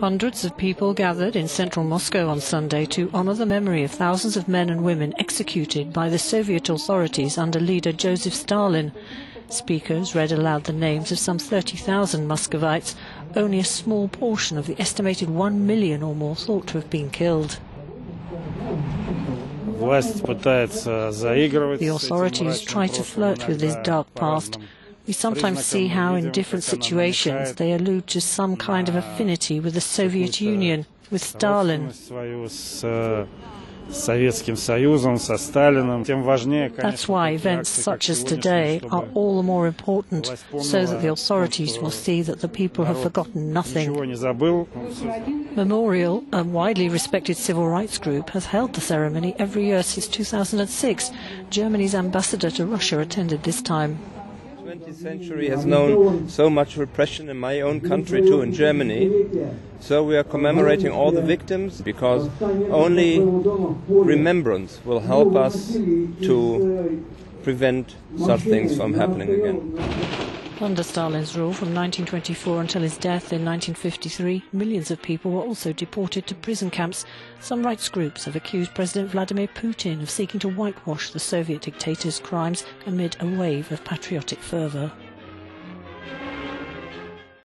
Hundreds of people gathered in central Moscow on Sunday to honor the memory of thousands of men and women executed by the Soviet authorities under leader Josef Stalin. Speakers read aloud the names of some 30,000 Muscovites, only a small portion of the estimated 1 million or more thought to have been killed. The authorities try to flirt with this dark past. We sometimes see how, in different situations, they allude to some kind of affinity with the Soviet Union, with Stalin. That's why events such as today are all the more important, so that the authorities will see that the people have forgotten nothing. Memorial, a widely respected civil rights group, has held the ceremony every year since 2006. Germany's ambassador to Russia attended this time. The 20th century has known so much repression in my own country too, in Germany, so we are commemorating all the victims, because only remembrance will help us to prevent such things from happening again. Under Stalin's rule from 1924 until his death in 1953, millions of people were also deported to prison camps. Some rights groups have accused President Vladimir Putin of seeking to whitewash the Soviet dictator's crimes amid a wave of patriotic fervor.